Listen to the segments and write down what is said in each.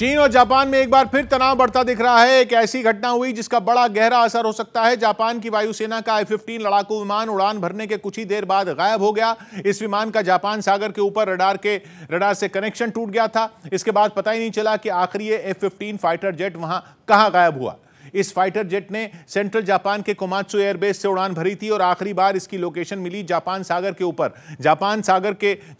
चीन और जापान में एक बार फिर तनाव बढ़ता दिख रहा है। एक ऐसी घटना हुई जिसका बड़ा गहरा असर हो सकता है। जापान की वायुसेना का F-15 लड़ाकू विमान उड़ान भरने के कुछ ही देर बाद गायब हो गया। इस विमान का जापान सागर के ऊपर रडार से कनेक्शन टूट गया था। इसके बाद पता ही नहीं चला कि आखिर ये F-15 फाइटर जेट वहां कहां गायब हुआ। इस फाइटर जेट ने सेंट्रल जापान के कोमात्सु एयरबेस से उड़ान भरी थी और आखिरी बार इसकी लोकेशन मिली जापान सागर के ऊपर।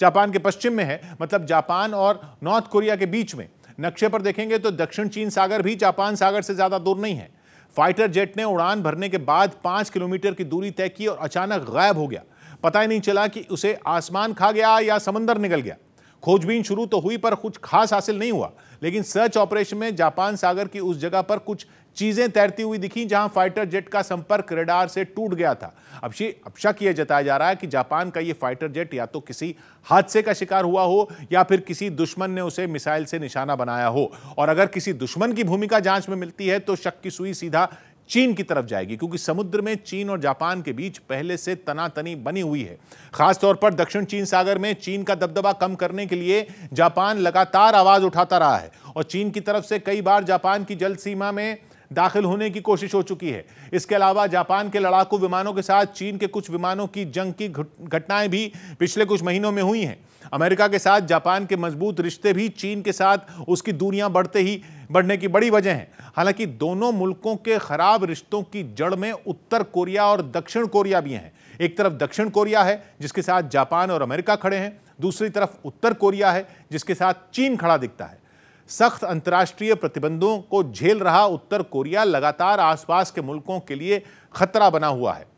जापान के पश्चिम में है, मतलब जापान और नॉर्थ कोरिया के बीच में। नक्शे पर देखेंगे तो दक्षिण चीन सागर भी जापान सागर से ज़्यादा दूर नहीं है। फाइटर जेट ने उड़ान भरने के बाद 5 किलोमीटर की दूरी तय की और अचानक गायब हो गया। पता ही नहीं चला कि उसे आसमान खा गया या समंदर निगल गया। खोजबीन शुरू तो हुई पर कुछ खास हासिल नहीं हुआ, लेकिन सर्च ऑपरेशन में जापान सागर की उस जगह पर कुछ चीज़ें तैरती हुई दिखी जहां फाइटर जेट का संपर्क रेडार से टूट गया था। अब शक यह जताया जा रहा है कि जापान का ये फाइटर जेट या तो किसी हादसे का शिकार हुआ हो या फिर किसी दुश्मन ने उसे मिसाइल से निशाना बनाया हो। और अगर किसी दुश्मन की भूमिका जांच में मिलती है तो शक की सुई सीधा चीन की तरफ जाएगी, क्योंकि समुद्र में चीन और जापान के बीच पहले से तनातनी बनी हुई है। खासतौर पर दक्षिण चीन सागर में चीन का दबदबा कम करने के लिए जापान लगातार आवाज उठाता रहा है और चीन की तरफ से कई बार जापान की जल सीमा में दाखिल होने की कोशिश हो चुकी है। इसके अलावा जापान के लड़ाकू विमानों के साथ चीन के कुछ विमानों की जंग की घटनाएं भी पिछले कुछ महीनों में हुई हैं। अमेरिका के साथ जापान के मजबूत रिश्ते भी चीन के साथ उसकी दूरियां बढ़ने की बड़ी वजह है। हालांकि दोनों मुल्कों के खराब रिश्तों की जड़ में उत्तर कोरिया और दक्षिण कोरिया भी हैं। एक तरफ दक्षिण कोरिया है जिसके साथ जापान और अमेरिका खड़े हैं, दूसरी तरफ उत्तर कोरिया है जिसके साथ चीन खड़ा दिखता है। सख्त अंतर्राष्ट्रीय प्रतिबंधों को झेल रहा उत्तर कोरिया लगातार आसपास के मुल्कों के लिए खतरा बना हुआ है।